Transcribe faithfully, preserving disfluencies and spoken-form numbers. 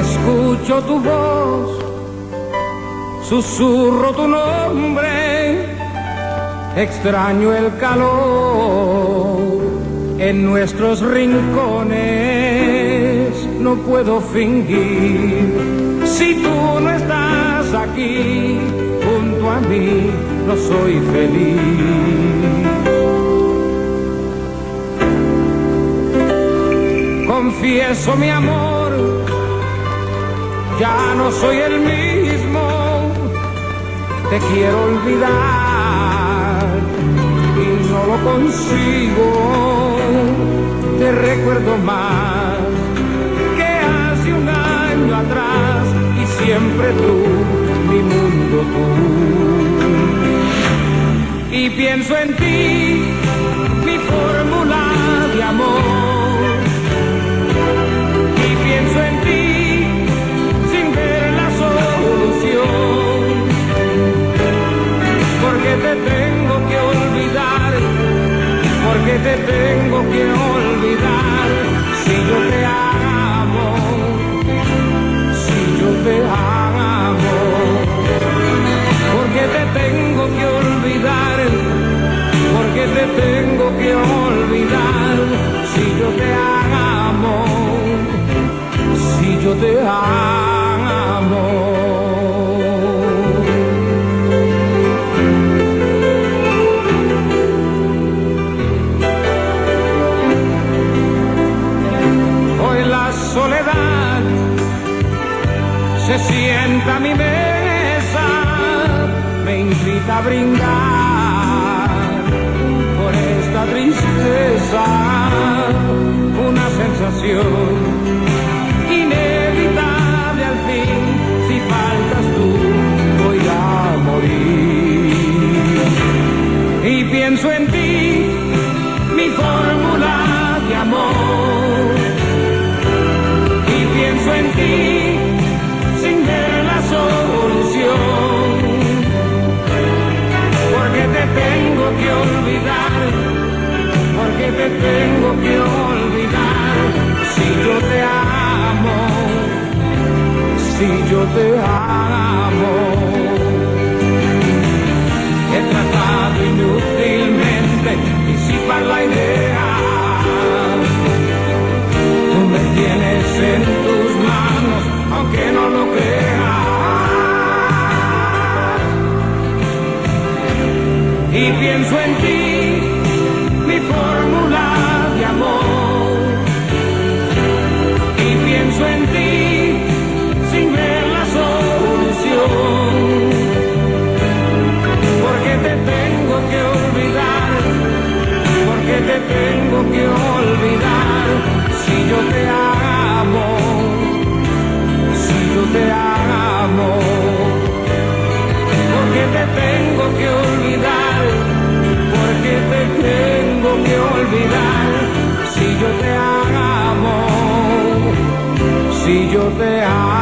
Escucho tu voz, susurro tu nombre, extraño el calor en nuestros rincones. No puedo fingir, si tú no estás aquí junto a mí, no soy feliz. Confieso mi amor, ya no soy el mismo, te quiero olvidar y no lo consigo. Te recuerdo más que hace un año atrás y siempre tú, mi mundo tú. Y pienso en ti, mi fórmula de amor. Y pienso en ti, porque te tengo que olvidar, porque te tengo que olvidar, si yo te amo, si yo te amo, porque te tengo que olvidar, porque te tengo que olvidar, si yo te amo, si yo te amo. Soledad se sienta a mi mesa, me invita a brindar por esta tristeza, una sensación inevitable al fin, si faltas tú voy a morir. Y pienso en ti, mi fórmula de amor. Pienso en ti, sin ver la solución, porque te tengo que olvidar, porque te tengo que olvidar, si yo te amo, si yo te amo. He tratado inútilmente de disipar la idea, tú me tienes en aunque no lo creas. Y pienso en ti, mi fórmula de amor. Y pienso en ti, sin ver la solución, porque te tengo que olvidar, porque te tengo que olvidar, si yo te amo, yo te amo, porque te tengo que olvidar, porque te tengo que olvidar, si yo te amo, si yo te amo.